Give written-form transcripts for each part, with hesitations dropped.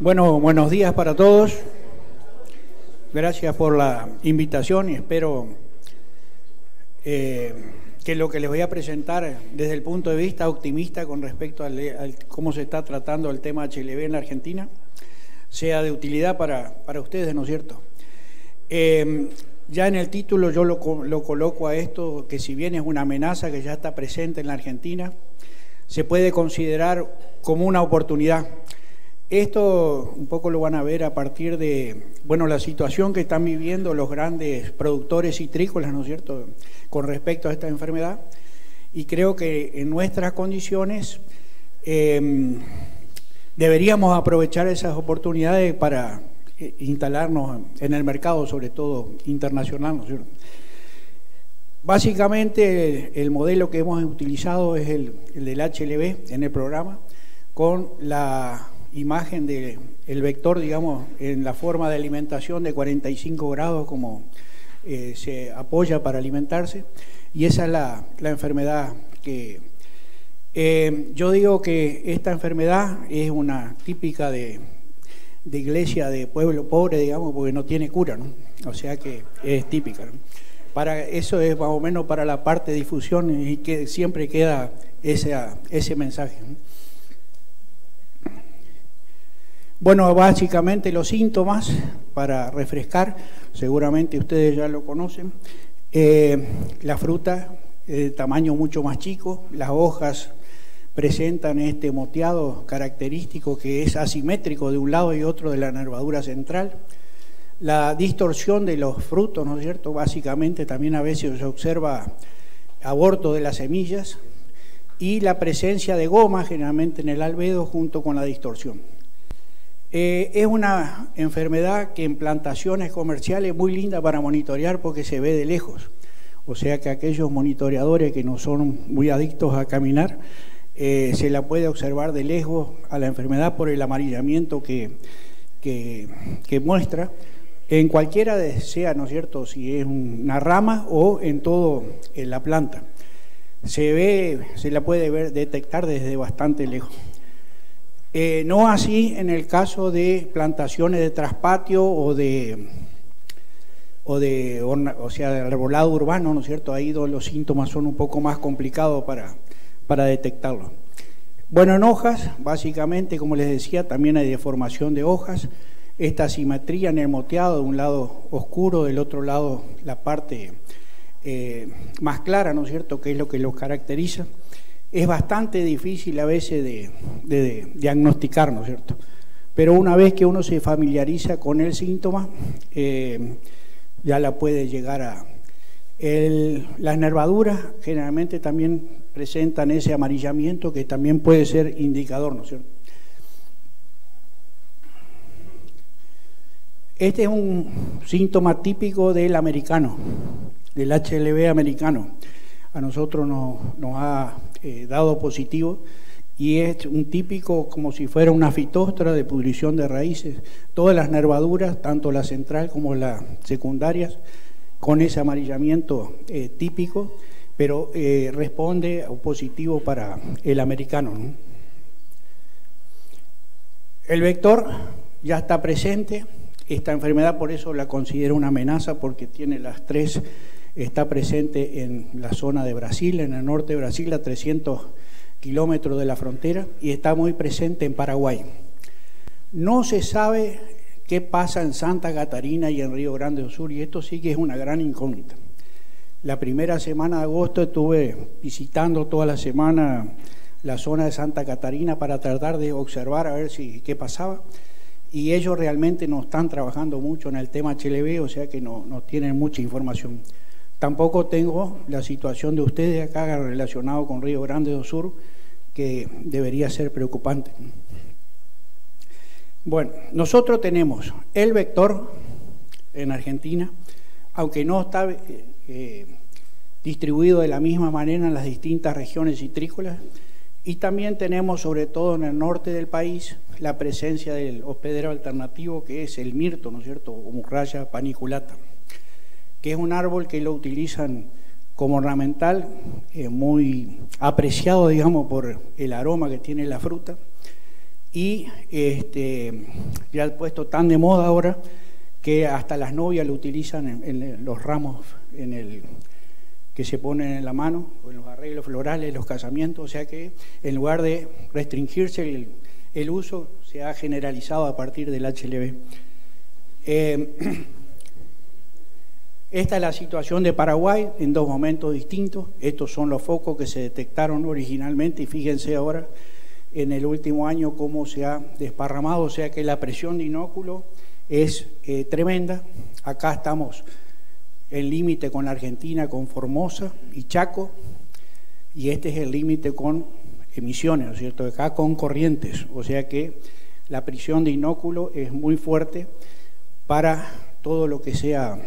Bueno, buenos días para todos. Gracias por la invitación y espero que lo que les voy a presentar desde el punto de vista optimista con respecto a cómo se está tratando el tema HLB en la Argentina sea de utilidad para ustedes, ¿no es cierto? Ya en el título yo lo coloco a esto, que si bien es una amenaza que ya está presente en la Argentina, se puede considerar como una oportunidad. Esto un poco lo van a ver a partir de, bueno, la situación que están viviendo los grandes productores citrícolas, ¿no es cierto?, con respecto a esta enfermedad. Y creo que en nuestras condiciones deberíamos aprovechar esas oportunidades para instalarnos en el mercado, sobre todo internacional, ¿no es cierto? Básicamente el modelo que hemos utilizado es el del HLB en el programa, con la imagen del vector, digamos, en la forma de alimentación de 45 grados como se apoya para alimentarse, y esa es la enfermedad que yo digo que esta enfermedad es una típica de iglesia de pueblo pobre, digamos, porque no tiene cura, ¿no? O sea que es típica, ¿no? Para eso es más o menos para la parte de difusión y que siempre queda ese mensaje, ¿no? Bueno, básicamente los síntomas, para refrescar, seguramente ustedes ya lo conocen, la fruta de tamaño mucho más chico, las hojas presentan este moteado característico que es asimétrico de un lado y otro de la nervadura central, la distorsión de los frutos, ¿no es cierto? Básicamente también a veces se observa aborto de las semillas y la presencia de goma generalmente en el albedo junto con la distorsión. Es una enfermedad que en plantaciones comerciales es muy linda para monitorear porque se ve de lejos. O sea que aquellos monitoreadores que no son muy adictos a caminar, se la puede observar de lejos a la enfermedad por el amarillamiento que muestra. En cualquiera sea, ¿no es cierto?, si es una rama o en todo en la planta. Se la puede detectar desde bastante lejos. No así en el caso de plantaciones de traspatio o sea, de arbolado urbano, ¿no es cierto? Ahí los síntomas son un poco más complicados para detectarlo. Bueno, en hojas, básicamente, como les decía, también hay deformación de hojas, esta asimetría en el moteado, de un lado oscuro, del otro lado la parte más clara, ¿no es cierto?, que es lo que los caracteriza. Es bastante difícil a veces de diagnosticar, ¿no es cierto? Pero una vez que uno se familiariza con el síntoma, ya la puede llegar a... Las nervaduras generalmente también presentan ese amarillamiento que también puede ser indicador, ¿no es cierto? Este es un síntoma típico del americano, del HLB americano. A nosotros nos ha dado positivo y es un típico como si fuera una fitóstra de pudrición de raíces, todas las nervaduras, tanto la central como las secundarias, con ese amarillamiento típico, pero responde a positivo para el americano, ¿no? El vector ya está presente, esta enfermedad por eso la considero una amenaza porque tiene las tres. Está presente en la zona de Brasil, en el norte de Brasil, a 300 kilómetros de la frontera, y está muy presente en Paraguay. No se sabe qué pasa en Santa Catarina y en Río Grande do Sur, y esto sí que es una gran incógnita. La primera semana de agosto estuve visitando toda la semana la zona de Santa Catarina para tratar de observar a ver qué pasaba, y ellos realmente no están trabajando mucho en el tema HLB, o sea que no tienen mucha información. Tampoco tengo la situación de ustedes acá relacionado con Río Grande do Sur, que debería ser preocupante. Bueno, nosotros tenemos el vector en Argentina, aunque no está distribuido de la misma manera en las distintas regiones citrícolas, y también tenemos, sobre todo en el norte del país, la presencia del hospedero alternativo, que es el mirto, ¿no es cierto?, o Murraya paniculata, que es un árbol que lo utilizan como ornamental, muy apreciado, digamos, por el aroma que tiene la fruta, y ya el puesto tan de moda ahora que hasta las novias lo utilizan en los ramos que se ponen en la mano, en los arreglos florales, los casamientos, o sea que en lugar de restringirse el uso, se ha generalizado a partir del HLB. Esta es la situación de Paraguay en dos momentos distintos. Estos son los focos que se detectaron originalmente y fíjense ahora en el último año cómo se ha desparramado, o sea que la presión de inóculo es tremenda. Acá estamos en límite con la Argentina, con Formosa y Chaco, y este es el límite con Misiones, ¿no es cierto? Acá con Corrientes, o sea que la presión de inóculo es muy fuerte para todo lo que sea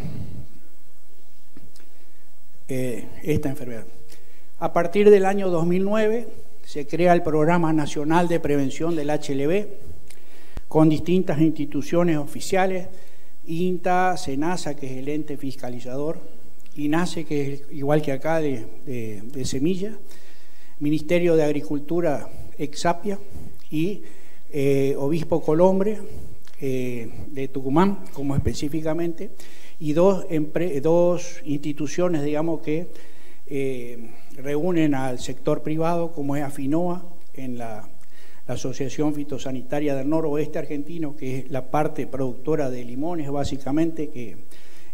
esta enfermedad. A partir del año 2009 se crea el Programa Nacional de Prevención del HLB con distintas instituciones oficiales, INTA, SENASA, que es el ente fiscalizador, INASE, que es igual que acá de semillas, Ministerio de Agricultura, Exapia, y Obispo Colombre de Tucumán, como específicamente, y dos instituciones, digamos, que reúnen al sector privado, como es Afinoa, en la Asociación Fitosanitaria del Noroeste Argentino, que es la parte productora de limones, básicamente, que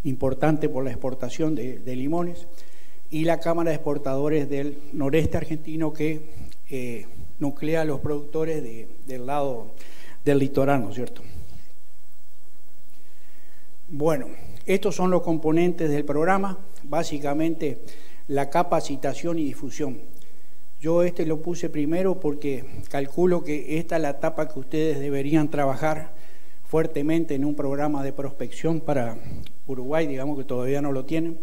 importante por la exportación de limones, y la Cámara de Exportadores del Noreste Argentino, que nuclea a los productores del lado del litoral, ¿no es cierto? Bueno, estos son los componentes del programa, básicamente la capacitación y difusión. Yo lo puse primero porque calculo que esta es la etapa que ustedes deberían trabajar fuertemente en un programa de prospección para Uruguay, digamos que todavía no lo tienen.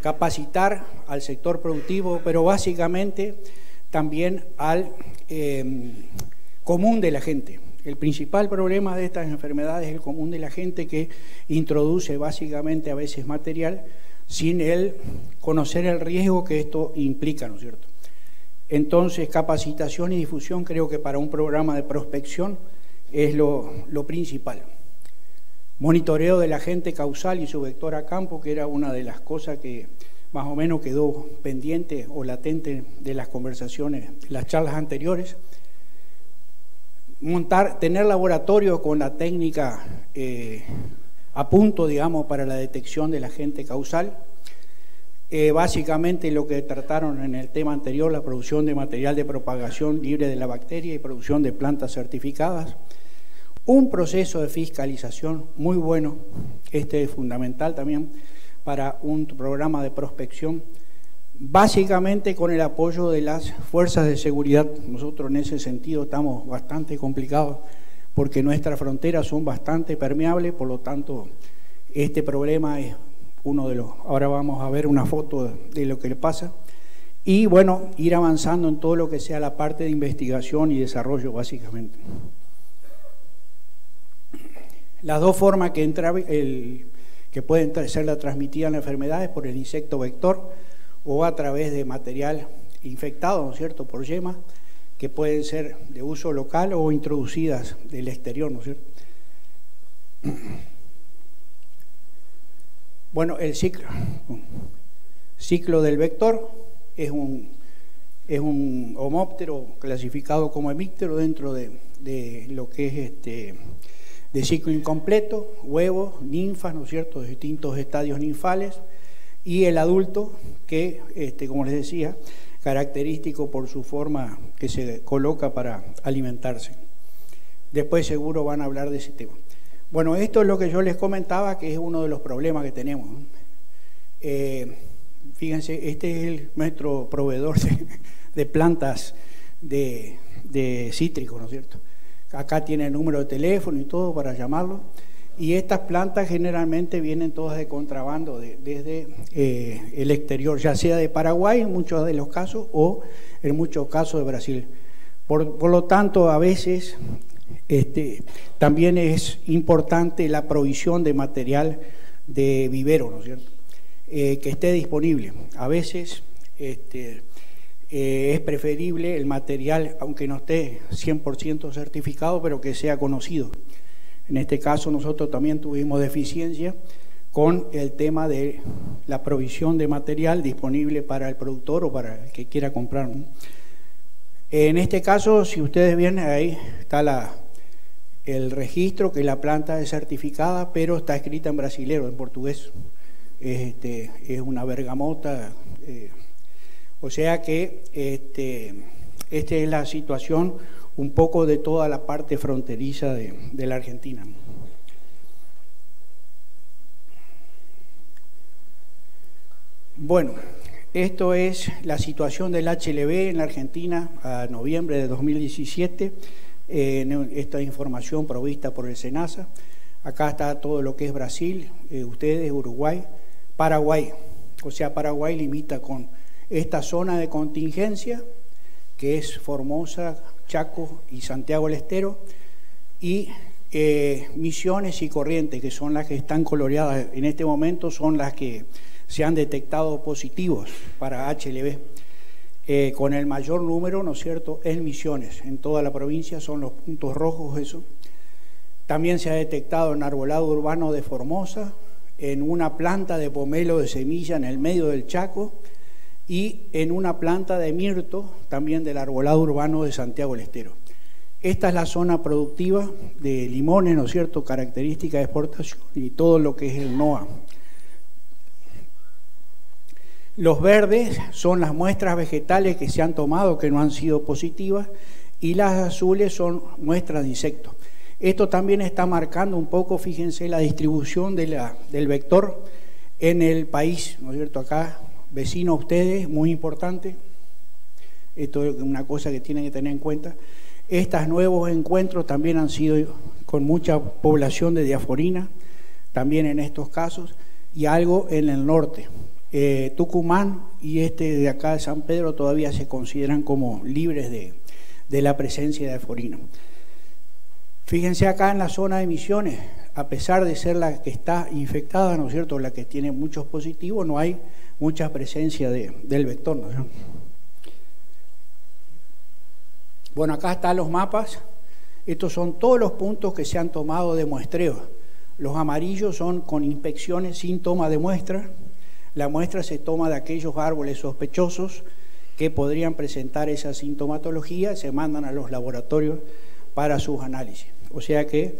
Capacitar al sector productivo, pero básicamente también al común de la gente. El principal problema de estas enfermedades es el común de la gente, que introduce básicamente a veces material sin conocer el riesgo que esto implica, ¿no es cierto? Entonces, capacitación y difusión creo que para un programa de prospección es lo principal. Monitoreo del agente causal y su vector a campo, que era una de las cosas que más o menos quedó pendiente o latente de las conversaciones, las charlas anteriores. Tener laboratorio con la técnica a punto, digamos, para la detección del agente causal. Básicamente lo que trataron en el tema anterior, la producción de material de propagación libre de la bacteria y producción de plantas certificadas. Un proceso de fiscalización muy bueno, es fundamental también para un programa de prospección, básicamente con el apoyo de las fuerzas de seguridad. Nosotros en ese sentido estamos bastante complicados porque nuestras fronteras son bastante permeables, por lo tanto este problema es uno de los... Ahora vamos a ver una foto de lo que le pasa. Y bueno, ir avanzando en todo lo que sea la parte de investigación y desarrollo básicamente. Las dos formas que pueden ser transmitidas en la enfermedad es por el insecto vector o a través de material infectado, ¿no es cierto?, por yemas, que pueden ser de uso local o introducidas del exterior, ¿no es cierto? Bueno, el ciclo del vector es un homóptero clasificado como hemíptero dentro de lo que es de ciclo incompleto, huevos, ninfas, ¿no es cierto?, de distintos estadios ninfales, y el adulto que, como les decía, característico por su forma que se coloca para alimentarse. Después seguro van a hablar de ese tema. Bueno, esto es lo que yo les comentaba, que es uno de los problemas que tenemos. Fíjense, este es nuestro proveedor de plantas de cítricos, ¿no es cierto? Acá tiene el número de teléfono y todo para llamarlo. Y estas plantas generalmente vienen todas de contrabando desde el exterior, ya sea de Paraguay en muchos de los casos o en muchos casos de Brasil. Por lo tanto, a veces también es importante la provisión de material de vivero, ¿no es cierto? Que esté disponible. A veces es preferible el material, aunque no esté 100% certificado, pero que sea conocido. En este caso nosotros también tuvimos deficiencia con el tema de la provisión de material disponible para el productor o para el que quiera comprar. En este caso, si ustedes ven, ahí está el registro que la planta es certificada, pero está escrita en brasilero, en portugués. Es una bergamota. O sea que esta es la situación un poco de toda la parte fronteriza de la Argentina. Bueno, esto es la situación del HLB en la Argentina a noviembre de 2017. Esta información provista por el SENASA. Acá está todo lo que es Brasil, ustedes, Uruguay, Paraguay. O sea, Paraguay limita con esta zona de contingencia, que es Formosa, Chaco y Santiago del Estero, y Misiones y Corrientes, que son las que están coloreadas en este momento, son las que se han detectado positivos para HLB, con el mayor número, ¿no es cierto?, en Misiones. En toda la provincia son los puntos rojos eso. También se ha detectado en arbolado urbano de Formosa, en una planta de pomelo de semilla en el medio del Chaco, y en una planta de mirto, también del arbolado urbano de Santiago del Estero. Esta es la zona productiva de limones, ¿no es cierto?, característica de exportación y todo lo que es el NOA. Los verdes son las muestras vegetales que se han tomado, que no han sido positivas, y las azules son muestras de insectos. Esto también está marcando un poco, fíjense, la distribución del vector en el país, ¿no es cierto?, acá. Vecino a ustedes, muy importante, esto es una cosa que tienen que tener en cuenta. Estos nuevos encuentros también han sido con mucha población de diaforina, también en estos casos, y algo en el norte. Tucumán y de acá de San Pedro todavía se consideran como libres de la presencia de diaforina. Fíjense acá en la zona de Misiones, a pesar de ser la que está infectada, ¿no es cierto?, la que tiene muchos positivos, no hay mucha presencia del vector, ¿no es cierto? Bueno, acá están los mapas. Estos son todos los puntos que se han tomado de muestreo. Los amarillos son con inspecciones sin toma de muestra. La muestra se toma de aquellos árboles sospechosos que podrían presentar esa sintomatología, se mandan a los laboratorios para sus análisis. O sea que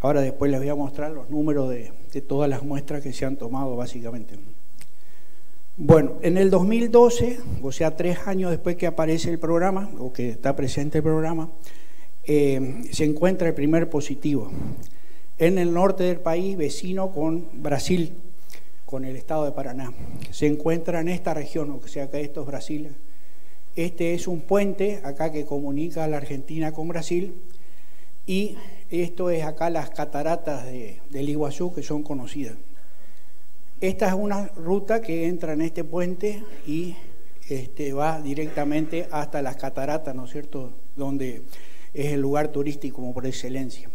ahora después les voy a mostrar los números de todas las muestras que se han tomado básicamente. Bueno, en el 2012, o sea, 3 años después que aparece el programa, o que está presente el programa, se encuentra el primer positivo. En el norte del país, vecino con Brasil, con el estado de Paraná. Se encuentra en esta región, o sea, que esto es Brasil. Este es un puente acá que comunica a la Argentina con Brasil. Y esto es acá las cataratas del Iguazú, que son conocidas. Esta es una ruta que entra en este puente y va directamente hasta las cataratas, ¿no es cierto?, donde es el lugar turístico por excelencia.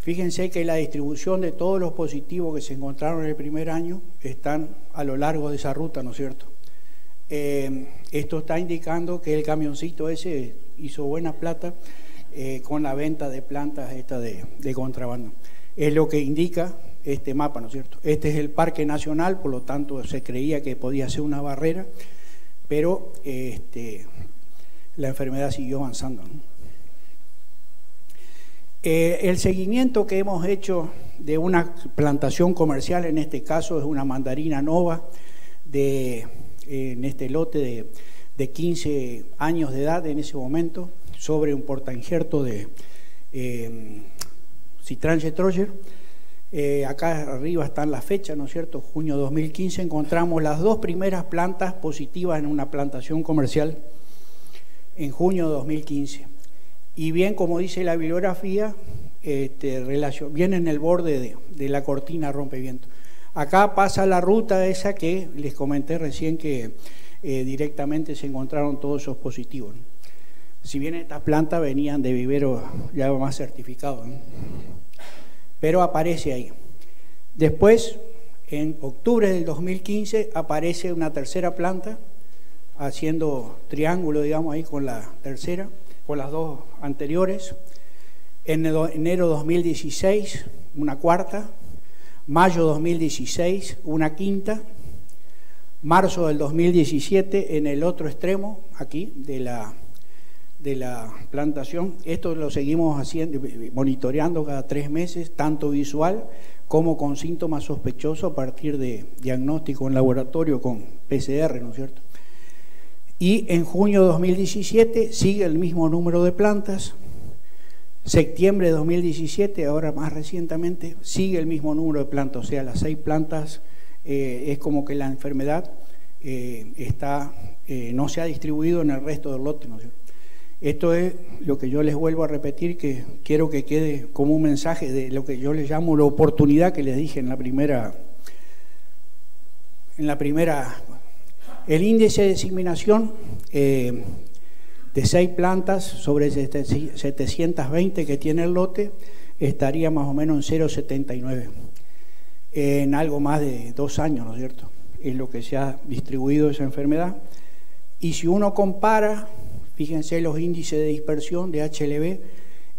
Fíjense que la distribución de todos los positivos que se encontraron en el primer año están a lo largo de esa ruta, ¿no es cierto? Esto está indicando que el camioncito ese hizo buena plata, con la venta de plantas de contrabando. Es lo que indica este mapa, ¿no es cierto? Este es el Parque Nacional, por lo tanto se creía que podía ser una barrera, pero la enfermedad siguió avanzando, ¿no? El seguimiento que hemos hecho de una plantación comercial, en este caso es una mandarina nova, en este lote de 15 años de edad en ese momento, sobre un portainjerto de Citrange Troyer. Acá arriba están las fechas, ¿no es cierto? Junio 2015 encontramos las 2 primeras plantas positivas en una plantación comercial en junio 2015. Y bien, como dice la bibliografía, viene en el borde de la cortina rompeviento. Acá pasa la ruta esa que les comenté recién, que directamente se encontraron todos esos positivos, ¿no? Si bien estas plantas venían de viveros ya más certificados, ¿no? Pero aparece ahí. Después, en octubre del 2015, aparece una tercera planta haciendo triángulo, digamos, ahí con la tercera, con las dos anteriores. En enero 2016, una cuarta. Mayo 2016, una quinta. Marzo del 2017, en el otro extremo, aquí, de la plantación. Esto lo seguimos haciendo, monitoreando cada 3 meses, tanto visual como con síntomas sospechosos a partir de diagnóstico en laboratorio con PCR, ¿no es cierto? Y en junio de 2017 sigue el mismo número de plantas. Septiembre de 2017, ahora más recientemente, sigue el mismo número de plantas, o sea, las 6 plantas. Es como que la enfermedad no se ha distribuido en el resto del lote, ¿no es cierto? Esto es lo que yo les vuelvo a repetir, que quiero que quede como un mensaje de lo que yo les llamo la oportunidad que les dije en la primera. El índice de diseminación de 6 plantas sobre 720 que tiene el lote estaría más o menos en 0,79 en algo más de 2 años, ¿no es cierto? Es lo que se ha distribuido esa enfermedad. Y si uno compara, fíjense los índices de dispersión de HLB,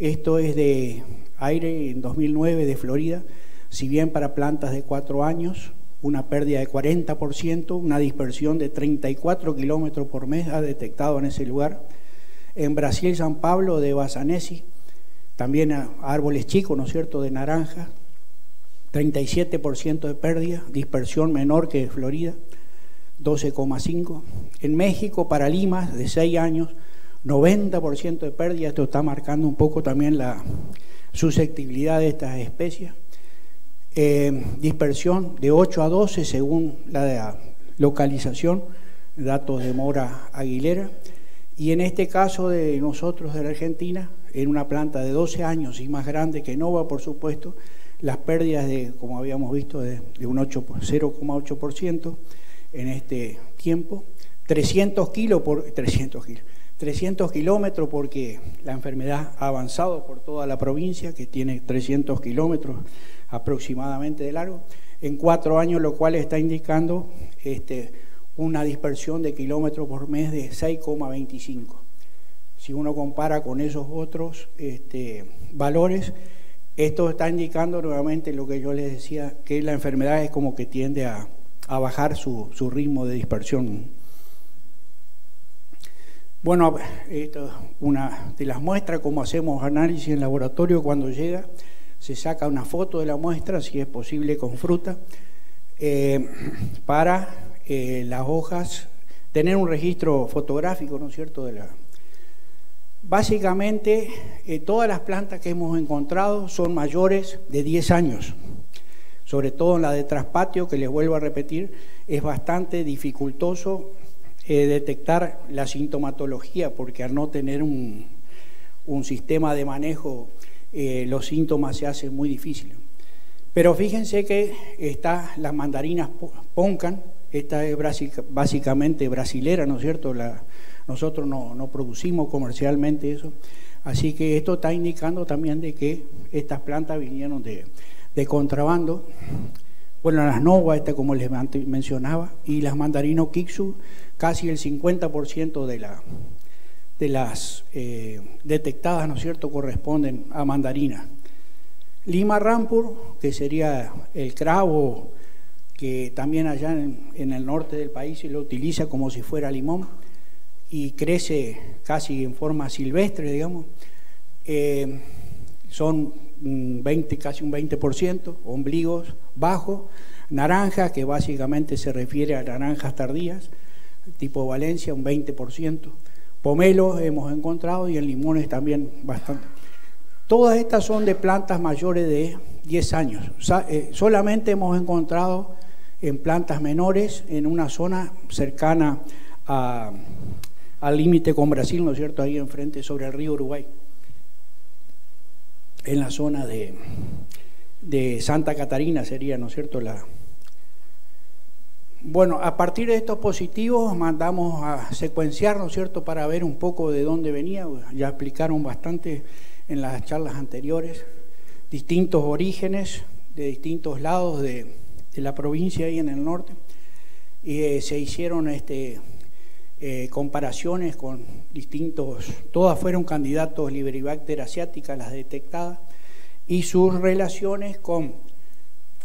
esto es de aire en 2009 de Florida, si bien para plantas de 4 años, una pérdida de 40%, una dispersión de 34 kilómetros por mes ha detectado en ese lugar. En Brasil, San Pablo, de Basanesi, también a árboles chicos, ¿no es cierto?, de naranja, 37% de pérdida, dispersión menor que Florida, 12,5. En México, para Lima, de 6 años, 90% de pérdida. Esto está marcando un poco también la susceptibilidad de estas especies. Dispersión de 8 a 12 según la localización, datos de Mora Aguilera. Y en este caso de nosotros de la Argentina, en una planta de 12 años y más grande que Nova, por supuesto, las pérdidas de, como habíamos visto, de un 0,8% en este tiempo. 300 kilómetros, porque la enfermedad ha avanzado por toda la provincia, que tiene 300 kilómetros aproximadamente de largo, en 4 años, lo cual está indicando una dispersión de kilómetros por mes de 6,25. Si uno compara con esos otros valores, esto está indicando nuevamente lo que yo les decía, que la enfermedad es como que tiende a bajar su ritmo de dispersión. Bueno, esto es una de las muestras, como hacemos análisis en laboratorio. Cuando llega, se saca una foto de la muestra, si es posible con fruta, para las hojas, tener un registro fotográfico, ¿no es cierto? Básicamente, todas las plantas que hemos encontrado son mayores de 10 años, sobre todo en la de traspatio, que les vuelvo a repetir, es bastante dificultoso detectar la sintomatología, porque al no tener un sistema de manejo, los síntomas se hacen muy difíciles. Pero fíjense que las mandarinas poncan, esta es básicamente brasilera, ¿no es cierto? Nosotros no producimos comercialmente eso, así que esto está indicando también de que estas plantas vinieron de contrabando. Bueno, las novas, como les mencionaba, y las mandarino kixu, casi el 50% de las detectadas, ¿no es cierto?, corresponden a mandarina. Lima Rampur, que sería el cravo, que también allá en el norte del país se lo utiliza como si fuera limón, y crece casi en forma silvestre, digamos, son casi un 20%, ombligos bajos, naranjas, que básicamente se refiere a naranjas tardías, tipo Valencia, un 20%, pomelos hemos encontrado, y en limones también bastante. Todas estas son de plantas mayores de 10 años, solamente hemos encontrado en plantas menores en una zona cercana al límite con Brasil, ¿no es cierto?, ahí enfrente sobre el río Uruguay, en la zona de Santa Catarina sería, ¿no es cierto? Bueno, a partir de estos positivos mandamos a secuenciar, ¿no es cierto?, para ver un poco de dónde venía. Ya explicaron bastante en las charlas anteriores, distintos orígenes de distintos lados de la provincia ahí en el norte. Se hicieron comparaciones con distintos, todas fueron candidatos Liberibacter asiática las detectadas, y sus relaciones con,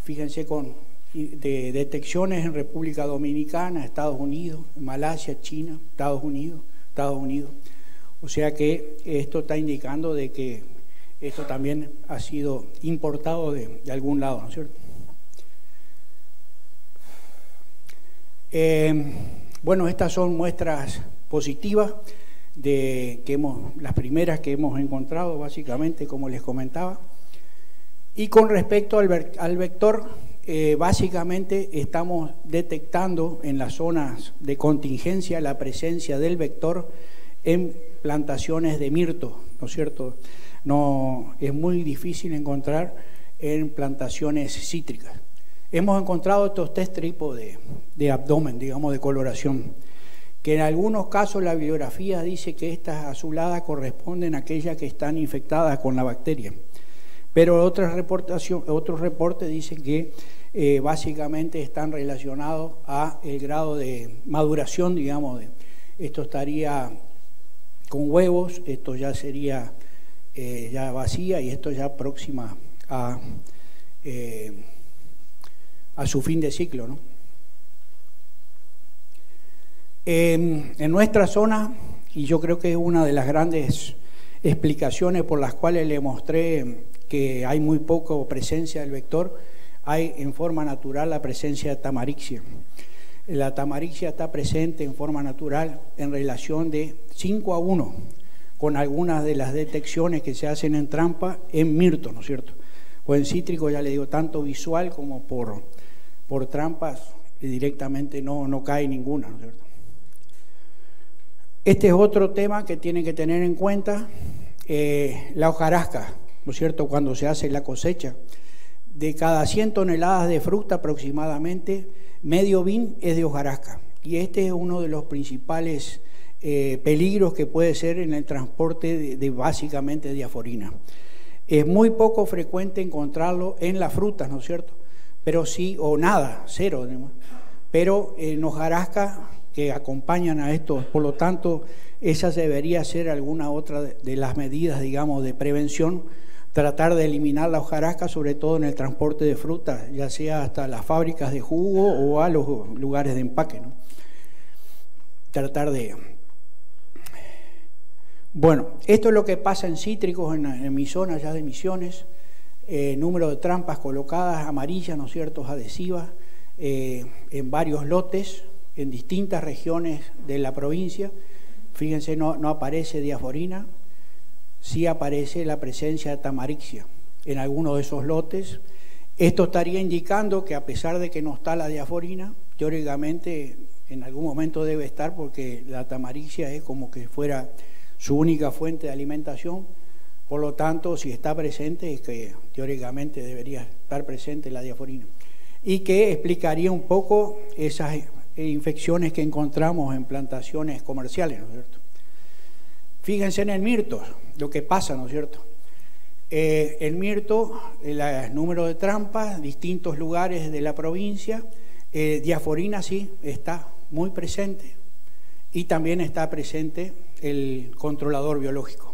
fíjense, con de detecciones en República Dominicana, Estados Unidos, Malasia, China, Estados Unidos. O sea que esto está indicando de que esto también ha sido importado de algún lado, ¿no es cierto? Bueno, estas son muestras positivas, las primeras que hemos encontrado, básicamente, como les comentaba. Y con respecto al vector, básicamente estamos detectando en las zonas de contingencia la presencia del vector en plantaciones de mirto, ¿no es cierto? No, es muy difícil encontrar en plantaciones cítricas. Hemos encontrado estos tres tipos de abdomen, digamos, de coloración, que en algunos casos la bibliografía dice que estas azuladas corresponden a aquellas que están infectadas con la bacteria. Pero otros reportes dicen que básicamente están relacionados a el grado de maduración, digamos. Esto estaría con huevos, esto ya sería ya vacía y esto ya próxima a su fin de ciclo, ¿no? En nuestra zona, y yo creo que es una de las grandes explicaciones por las cuales le mostré que hay muy poca presencia del vector, hay en forma natural la presencia de Tamarixia. La Tamarixia está presente en forma natural en relación de 5:1, con algunas de las detecciones que se hacen en trampa en mirto, ¿no es cierto? O en cítrico, ya le digo, tanto visual como por trampas, directamente no cae ninguna, ¿no es cierto? Este es otro tema que tienen que tener en cuenta, la hojarasca, ¿no es cierto? Cuando se hace la cosecha, de cada 100 toneladas de fruta aproximadamente, medio bin es de hojarasca. Y este es uno de los principales peligros que puede ser en el transporte de básicamente diaforina. Es muy poco frecuente encontrarlo en las frutas, ¿no es cierto? Pero sí, o nada, cero. Pero en hojarasca que acompañan a estos, por lo tanto, esa debería ser alguna otra de las medidas, digamos, de prevención, tratar de eliminar la hojarasca, sobre todo en el transporte de frutas, ya sea hasta las fábricas de jugo o a los lugares de empaque, ¿no? Tratar de... Bueno, esto es lo que pasa en cítricos, en mi zona ya de Misiones, número de trampas colocadas, amarillas, ¿no es cierto?, adhesivas, en varios lotes, en distintas regiones de la provincia. Fíjense, no aparece diaforina, sí aparece la presencia de Tamarixia en alguno de esos lotes. Esto estaría indicando que a pesar de que no está la diaforina, teóricamente en algún momento debe estar, porque la Tamarixia es como que fuera su única fuente de alimentación. Por lo tanto, si está presente, es que teóricamente debería estar presente la diaforina. Y que explicaría un poco esas infecciones que encontramos en plantaciones comerciales, ¿no es cierto? Fíjense en el mirto, lo que pasa, ¿no es cierto? El mirto, el número de trampas, distintos lugares de la provincia, diaforina sí está muy presente, y también está presente el controlador biológico.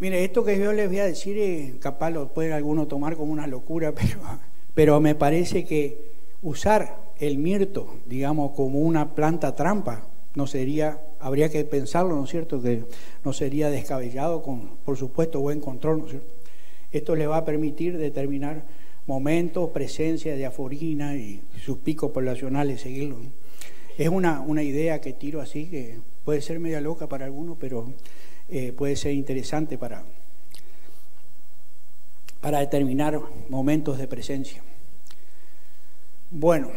Mire, esto que yo les voy a decir, capaz lo pueden algunos tomar como una locura, pero me parece que usar el mirto, digamos, como una planta trampa, no sería, habría que pensarlo, ¿no es cierto?, que no sería descabellado, con, por supuesto, buen control, ¿no es cierto? Esto le va a permitir determinar momentos, presencia de diaforina y sus picos poblacionales, seguirlo. Es una idea que tiro así, que puede ser media loca para algunos, pero puede ser interesante para determinar momentos de presencia. Bueno,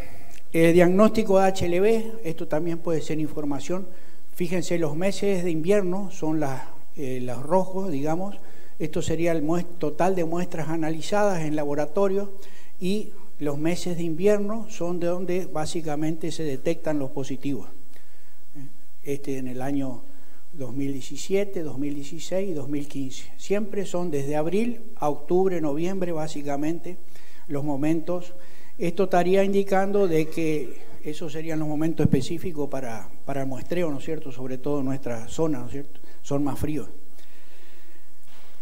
el diagnóstico de HLB, esto también puede ser información. Fíjense, los meses de invierno son los rojos, digamos. Esto sería el total de muestras analizadas en laboratorio, y los meses de invierno son de donde básicamente se detectan los positivos. Este en el año 2017, 2016 y 2015. Siempre son desde abril a octubre, noviembre, básicamente, los momentos Esto estaría indicando de que esos serían los momentos específicos para el muestreo, ¿no es cierto? Sobre todo en nuestra zona, ¿no es cierto? Son más fríos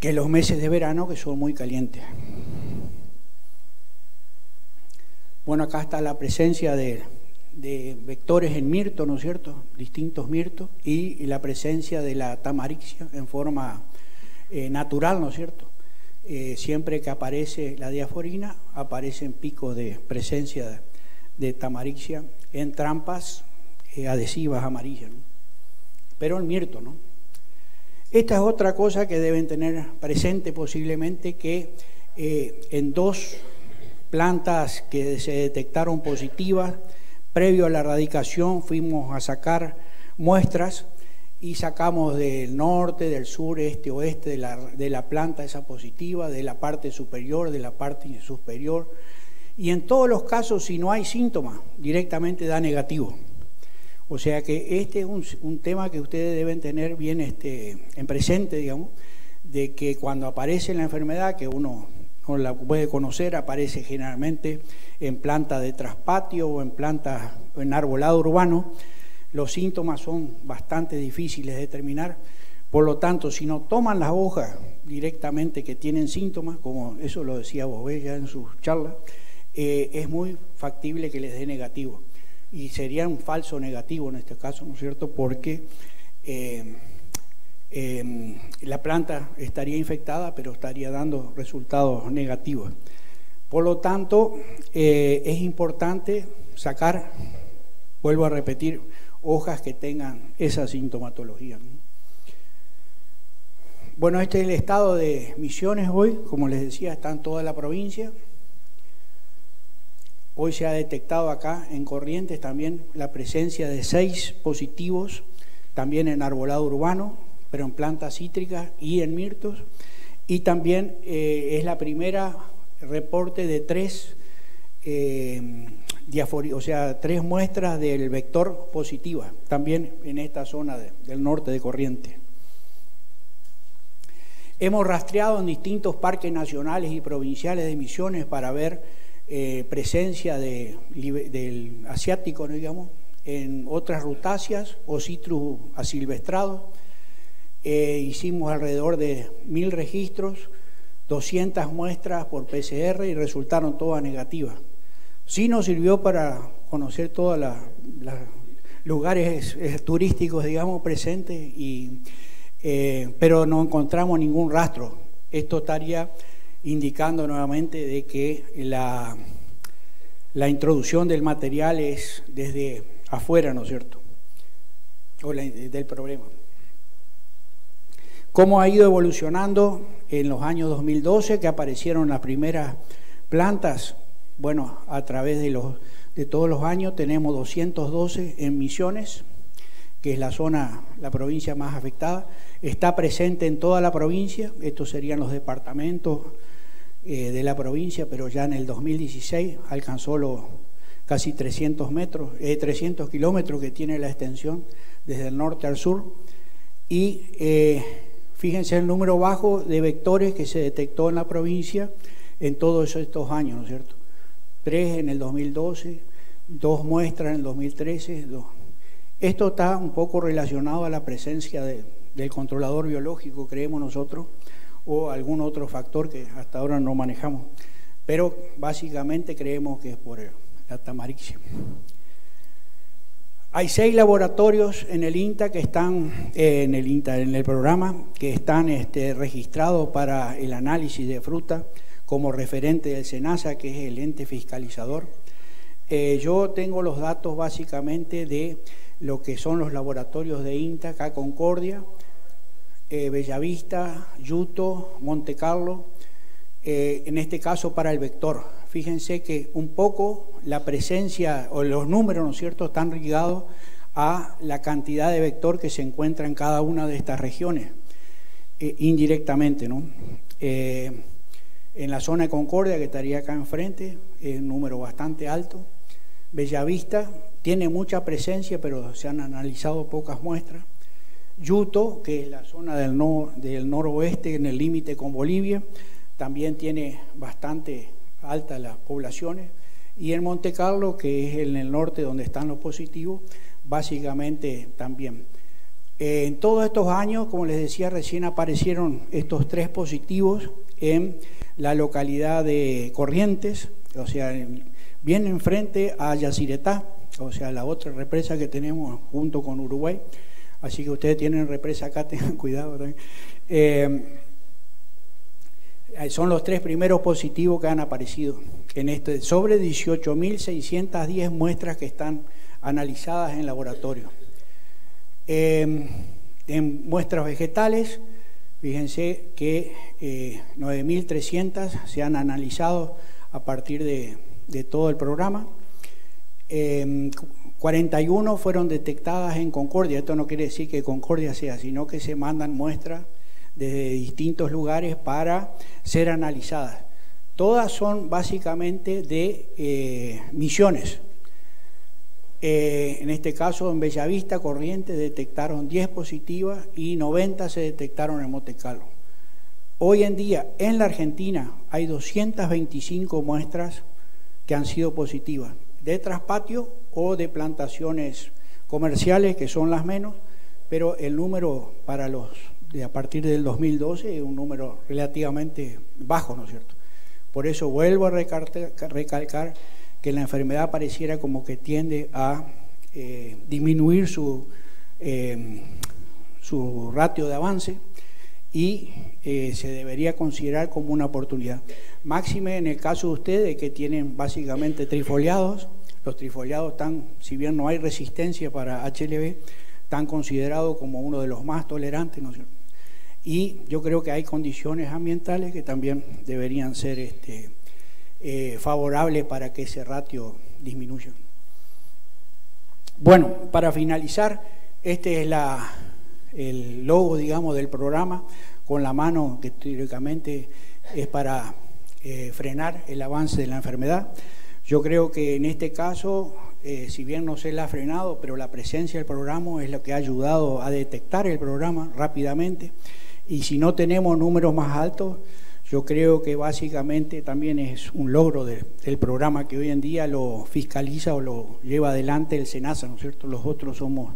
que los meses de verano, que son muy calientes. Bueno, acá está la presencia de vectores en mirto, ¿no es cierto? Distintos mirtos, y la presencia de la tamarixia en forma natural, ¿no es cierto? Siempre que aparece la diaforina, aparecen picos de presencia de tamarixia en trampas adhesivas amarillas, ¿no? Pero en mirto, ¿no? Esta es otra cosa que deben tener presente posiblemente, que en dos plantas que se detectaron positivas, previo a la erradicación fuimos a sacar muestras y sacamos del norte, del sur, este, oeste de la planta esa positiva, de la parte superior, de la parte superior, y en todos los casos, si no hay síntomas, directamente da negativo. O sea que este es un tema que ustedes deben tener bien en presente, digamos, de que cuando aparece la enfermedad, que uno no la puede conocer, aparece generalmente en plantas de traspatio o en plantas en arbolado urbano, los síntomas son bastante difíciles de determinar. Por lo tanto, si no toman las hojas directamente que tienen síntomas, como eso lo decía Bobella en su charla, es muy factible que les dé negativo. Y sería un falso negativo en este caso, ¿no es cierto? Porque la planta estaría infectada, pero estaría dando resultados negativos. Por lo tanto, es importante sacar, vuelvo a repetir, hojas que tengan esa sintomatología. Bueno, este es el estado de Misiones hoy. Como les decía, está en toda la provincia. Hoy se ha detectado acá en Corrientes también la presencia de 6 positivos, también en arbolado urbano, pero en plantas cítricas y en mirtos. Y también es la primera reporte de 3 o sea, 3 muestras del vector positiva, también en esta zona del norte de Corrientes. Hemos rastreado en distintos parques nacionales y provinciales de Misiones para ver presencia del asiático, ¿no? Digamos, en otras rutáceas o citrus asilvestrados. Hicimos alrededor de 1000 registros, 200 muestras por PCR y resultaron todas negativas. Sí nos sirvió para conocer todos los lugares turísticos, digamos, presentes, y, pero no encontramos ningún rastro. Esto estaría indicando nuevamente de que la introducción del material es desde afuera, ¿no es cierto? O del problema. ¿Cómo ha ido evolucionando en los años 2012, que aparecieron las primeras plantas? Bueno, a través de todos los años tenemos 212 en Misiones, que es la provincia más afectada. Está presente en toda la provincia, estos serían los departamentos de la provincia, pero ya en el 2016 alcanzó casi 300 kilómetros que tiene la extensión desde el norte al sur. Y fíjense el número bajo de vectores que se detectó en la provincia en todos estos años, ¿no es cierto? 3 en el 2012, 2 muestras en el 2013, 2. Esto está un poco relacionado a la presencia del controlador biológico, creemos nosotros, o algún otro factor que hasta ahora no manejamos. Pero básicamente creemos que es por la tamarixia. Hay 6 laboratorios en el INTA que están, en el programa, que están registrados para el análisis de fruta, como referente del SENASA, que es el ente fiscalizador. Yo tengo los datos básicamente de lo que son los laboratorios de INTA, acá Concordia, Bellavista, Yuto, Monte Carlo, en este caso para el vector. Fíjense que un poco la presencia o los números, ¿no es cierto?, están ligados a la cantidad de vector que se encuentra en cada una de estas regiones, indirectamente, ¿no? En la zona de Concordia, que estaría acá enfrente, es un número bastante alto. Bellavista tiene mucha presencia, pero se han analizado pocas muestras. Yuto, que es la zona del noroeste, en el límite con Bolivia, también tiene bastante altas las poblaciones. Y en Monte Carlo, que es en el norte donde están los positivos, básicamente también. En todos estos años, como les decía, recién aparecieron estos 3 positivos en la localidad de Corrientes, o sea, bien enfrente a Yaciretá, o sea, la otra represa que tenemos junto con Uruguay. Así que ustedes tienen represa acá, tengan cuidado también. Son los 3 primeros positivos que han aparecido en este, sobre 18.610 muestras que están analizadas en laboratorio. En muestras vegetales, fíjense que 9.300 se han analizado a partir de todo el programa. 41 fueron detectadas en Concordia. Esto no quiere decir que Concordia sea, sino que se mandan muestras desde distintos lugares para ser analizadas. Todas son básicamente de Misiones. En este caso, en Bellavista, Corrientes, detectaron 10 positivas y 90 se detectaron en Monte Carlo. Hoy en día, en la Argentina, hay 225 muestras que han sido positivas, de traspatio o de plantaciones comerciales, que son las menos, pero el número para los de a partir del 2012 es un número relativamente bajo, ¿no es cierto? Por eso vuelvo a recalcar que la enfermedad pareciera como que tiende a disminuir su ratio de avance y se debería considerar como una oportunidad. Máxime en el caso de ustedes que tienen básicamente trifoliados. Los trifoliados están, si bien no hay resistencia para HLB, están considerados como uno de los más tolerantes, ¿no es cierto? Y yo creo que hay condiciones ambientales que también deberían ser favorable para que ese ratio disminuya. Bueno, para finalizar, este es el logo, digamos, del programa, con la mano que teóricamente es para frenar el avance de la enfermedad. Yo creo que en este caso, si bien no se la ha frenado, pero la presencia del programa es lo que ha ayudado a detectar el programa rápidamente, y si no tenemos números más altos, yo creo que básicamente también es un logro del programa, que hoy en día lo fiscaliza o lo lleva adelante el SENASA, ¿no es cierto? Los otros somos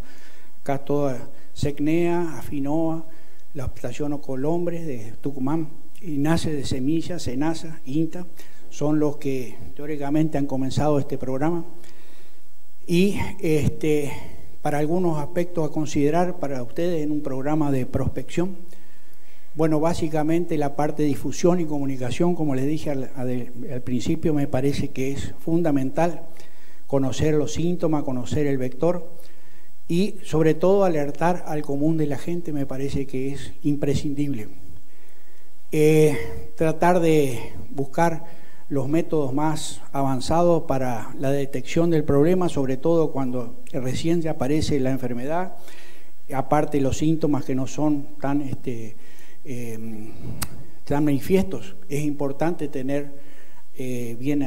acá toda SECNEA, Afinoa, la Obispo Colombre de Tucumán, INASE de Semillas, SENASA, INTA, son los que teóricamente han comenzado este programa. Y para algunos aspectos a considerar para ustedes en un programa de prospección, bueno, básicamente la parte de difusión y comunicación, como les dije al principio, me parece que es fundamental conocer los síntomas, conocer el vector y sobre todo alertar al común de la gente, me parece que es imprescindible. Tratar de buscar los métodos más avanzados para la detección del problema, sobre todo cuando recién aparece la enfermedad, aparte los síntomas que no son tan... tan manifiestos. Es importante tener bien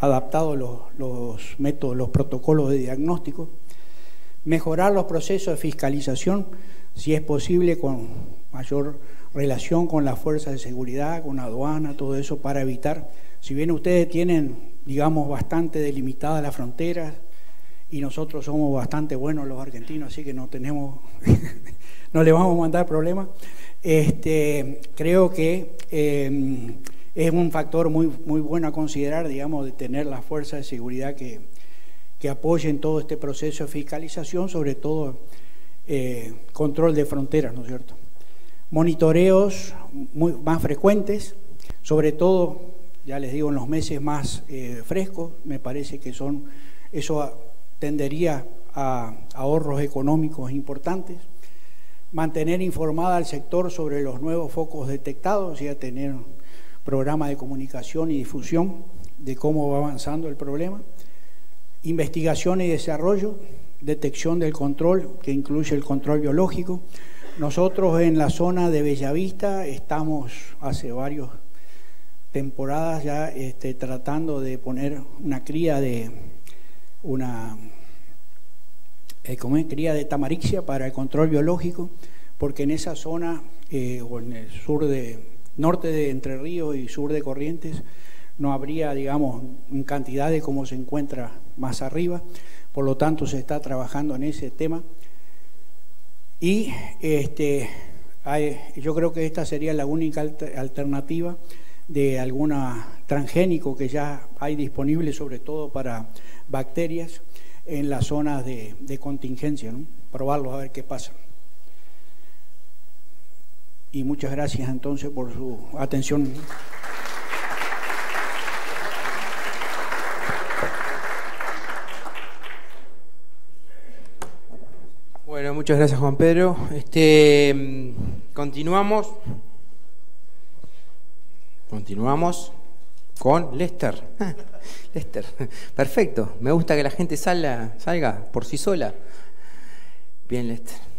adaptados los métodos, los protocolos de diagnóstico, mejorar los procesos de fiscalización, si es posible con mayor relación con las fuerzas de seguridad, con aduana, todo eso, para evitar, si bien ustedes tienen, digamos, bastante delimitadas las fronteras y nosotros somos bastante buenos los argentinos, así que no tenemos no le vamos a mandar problemas. Creo que es un factor muy, muy bueno a considerar, digamos, de tener las fuerzas de seguridad que apoyen todo este proceso de fiscalización, sobre todo control de fronteras, ¿no es cierto? Monitoreos más frecuentes, sobre todo, ya les digo, en los meses más frescos, me parece que son, eso tendería a ahorros económicos importantes. Mantener informada al sector sobre los nuevos focos detectados, y a tener un programa de comunicación y difusión de cómo va avanzando el problema. Investigación y desarrollo, detección del control, que incluye el control biológico. Nosotros en la zona de Bellavista estamos hace varias temporadas ya tratando de poner una cría de cría de Tamarixia para el control biológico, porque en esa zona, o en el norte de Entre Ríos y sur de Corrientes, no habría, digamos, en cantidad de cómo se encuentra más arriba, por lo tanto se está trabajando en ese tema. Y yo creo que esta sería la única alternativa de algún transgénico que ya hay disponible, sobre todo para bacterias, en las zonas de contingencia, ¿no? Probarlo a ver qué pasa. Y muchas gracias entonces por su atención. Bueno, muchas gracias, Juan Pedro. Continuamos con Lester. Lester, perfecto. Me gusta que la gente salga por sí sola. Bien, Lester.